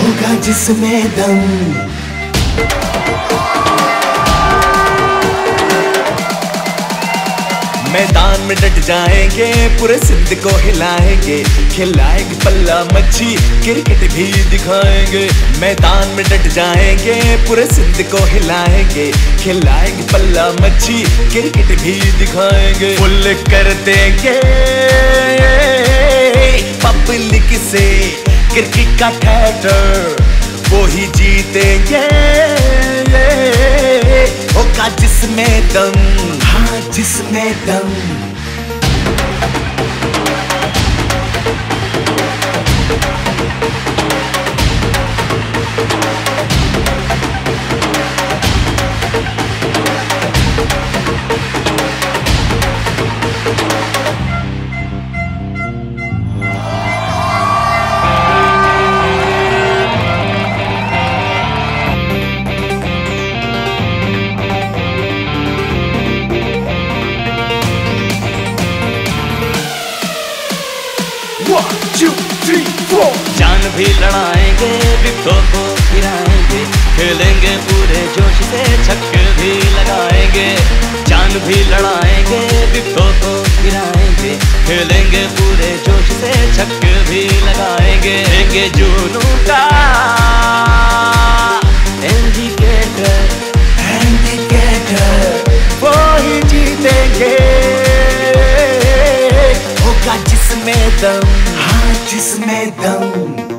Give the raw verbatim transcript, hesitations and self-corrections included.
होगा जिसमें दम। मैदान में डट जाएंगे, पूरे सिंध को हिलाएंगे, खिलाएंगे पल्ला मच्छी, क्रिकेट भी दिखाएंगे। मैदान में डट जाएंगे, पूरे सिंध को हिलाएंगे, खिलाएंगे पल्ला मच्छी, क्रिकेट भी दिखाएंगे। फुल कर देंगे पब्लिक से क्रिकेट का थिएटर, वो ही जीतेंगे, होगा जिसमें दम, जिसमें दम। one two three four जान भी लड़ाएंगे, विकटों को गिराएंगे, खेलेंगे पूरे जोश से, छक्के भी लगाएंगे। जान भी लड़ाएंगे, विकटों को गिराएंगे, खेलेंगे पूरे जोश से, छक्के भी लगाएंगे। लेंगे जुनू का इंडिकेटर, इंडिकेटर वो ही जीतेंगे, होगा जिसमें दम, हाँ जिसमें दम।